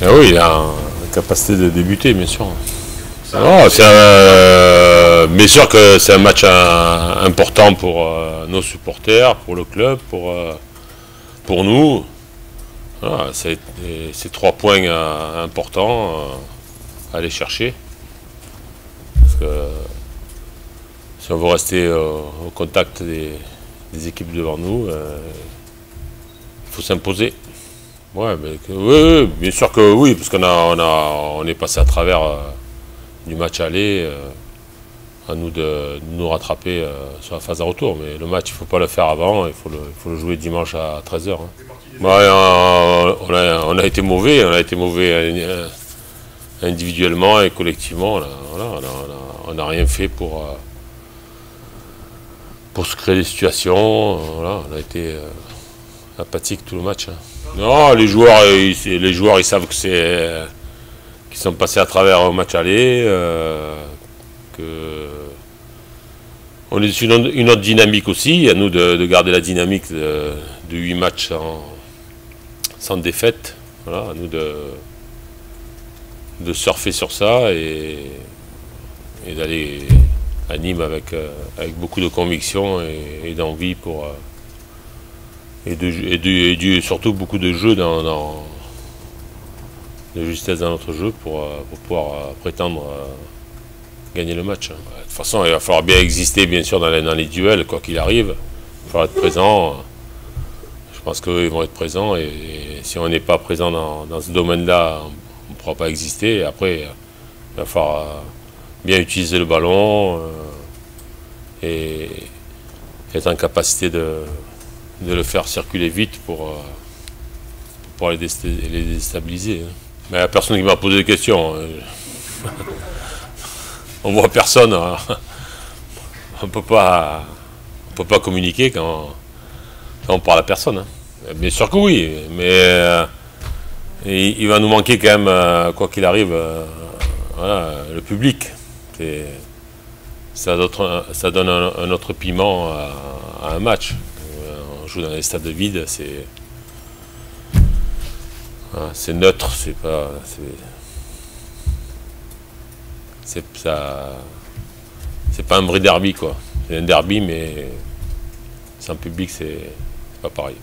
Ah oui, il a une capacité de débuter, bien sûr. Oh, bien sûr que c'est un match important pour nos supporters, pour le club, pour nous. Ah, c'est 3 points importants à aller chercher. Parce que si on veut rester au contact des équipes devant nous, il faut s'imposer. Ouais, oui, bien sûr que oui, parce qu'on on est passé à travers du match aller, à nous de nous rattraper sur la phase à retour. Mais le match, il ne faut pas le faire avant, il faut le jouer dimanche à 13h. Hein. Bah, on a été mauvais, individuellement et collectivement. On n'a rien fait pour se créer des situations. Voilà, on a été apathique tout le match. Hein. Non, les joueurs, ils savent que qu'ils sont passés à travers un match aller, on est sur une autre dynamique aussi. À nous de garder la dynamique de 8 matchs sans défaite. Voilà, à nous de surfer sur ça et d'aller à Nîmes avec beaucoup de conviction et d'envie pour. Et surtout beaucoup de jeux de justesse dans notre jeu pour pouvoir prétendre gagner le match. De toute façon, il va falloir bien exister, bien sûr, dans les duels, quoi qu'il arrive. Il va falloir être présent. Je pense qu'eux, ils vont être présents. Et si on n'est pas présent dans ce domaine-là, on ne pourra pas exister. Et après, il va falloir bien utiliser le ballon et être en capacité de le faire circuler vite pour les déstabiliser. Mais la personne qui m'a posé des questions, on voit personne, on peut pas communiquer quand on parle à personne. Bien sûr que oui, mais il va nous manquer quand même, quoi qu'il arrive, voilà, le public. Ça donne un autre piment à un match. Joue dans les stades vides, c'est neutre, c'est pas, c'est pas un vrai derby, quoi. C'est un derby, mais sans public, c'est pas pareil.